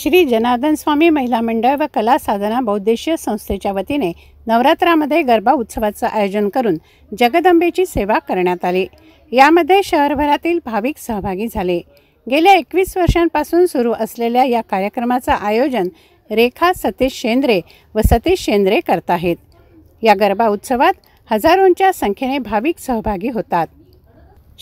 श्री जनार्दन स्वामी महिला मंडळ व कला साधना बहुउद्देशीय संस्थेच्या वतीने नवरात्रामध्ये गरबा उत्सवाचं आयोजन करून जगदंबेची सेवा करण्यात आली। यामध्ये शहरभरातील भाविक सहभागी झाले। गेल्या 21 वर्षांपासून सुरू असलेल्या या कार्यक्रमाचं आयोजन रेखा सतीश शेन्द्रे व सतीश शेन्द्रे करत आहेत। या गरबा उत्सवात हजारोंच्या संख्येने भाविक सहभागी होतात।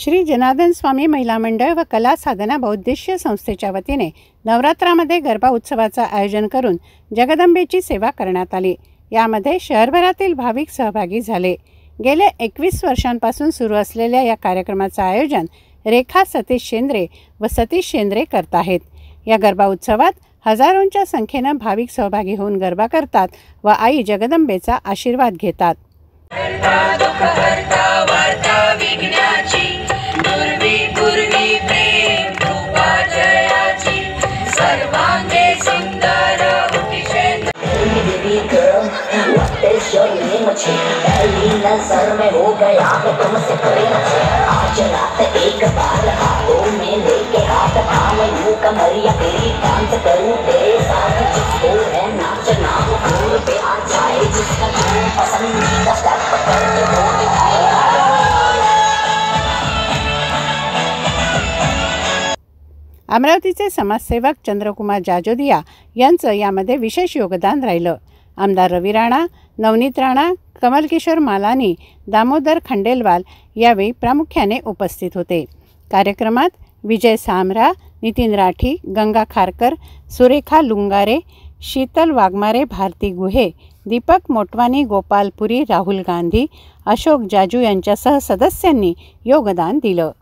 श्री जनार्दन स्वामी महिला मंडळ व कला साधना बहुउद्देशीय संस्थेच्या वतीने नवरात्रामध्ये गरबा उत्सवाचं आयोजन करून जगदंबेची सेवा करण्यात आली। यामध्ये शहरभरातील भाविक सहभागी झाले। गेल्या 21 वर्षांपासून सुरू असलेल्या या कार्यक्रमाचं आयोजन रेखा सतीश शेन्द्रे व सतीश शेन्द्रे करत आहेत। या गरबा उत्सवात हजारोंच्या संख्येने भाविक सहभागी होऊन गरबा करतात व आई जगदंबेचा आशीर्वाद घेतात। पहली नजर में हो गया मैं तुमसे प्रेम से, आज रात एक बार हाथों में लेके हाथ थामे यूं कमरिया तेरी डांस करूं तेरे साथ, जिसको है नाचना वो भूल पे आ जाए, जिसका जो पसंदीदा स्टेप करके वो दिखाए। अमरावतीचे समाजसेवक चंद्रकुमार जाजोदिया यांचं यामध्ये विशेष योगदान राहिलं। आमदार रवि राणा, नवनीत राणा, कमल किशोर मालानी, दामोदर खंडेलवाल यावेळी प्रामुख्याने उपस्थित होते। कार्यक्रमात विजय सामरा, नितिन राठी, गंगा खारकर, सुरेखा लुंगारे, शीतल वगमारे, भारती गुहे, दीपक मोटवाणी, गोपालपुरी, राहुल गांधी, अशोक जाजू यांच्यासह सदस्यांनी योगदान दिलं।